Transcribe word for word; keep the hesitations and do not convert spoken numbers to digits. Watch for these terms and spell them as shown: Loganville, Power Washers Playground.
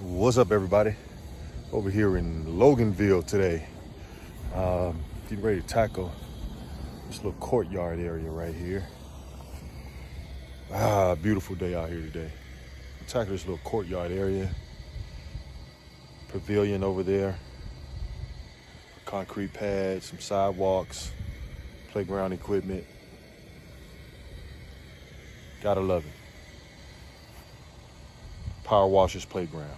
What's up, everybody? Over here in Loganville today, um, getting ready to tackle this little courtyard area right here. Ah, beautiful day out here today. We'll tackle this little courtyard area, pavilion over there, concrete pad, some sidewalks, playground equipment. Gotta love it. Power Washers Playground.